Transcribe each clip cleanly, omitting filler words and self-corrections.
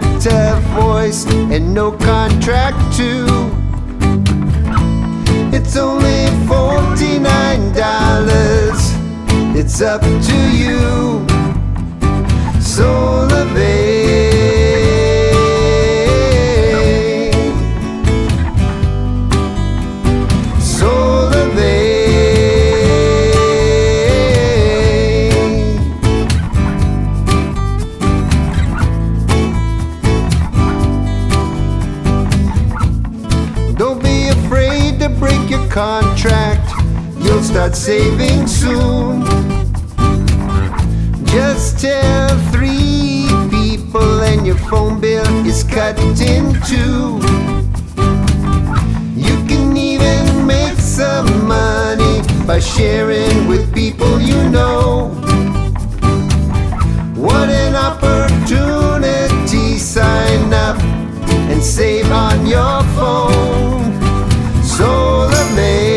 got a voice and no contract too. It's only $49. It's up to you. Solavei, Solavei. Don't be afraid to break your contract. You'll start saving soon. Just tell 3 people and your phone bill is cut in 2. You can even make some money by sharing with people you know. What an opportunity. Sign up and save on your phone. Solavei.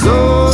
So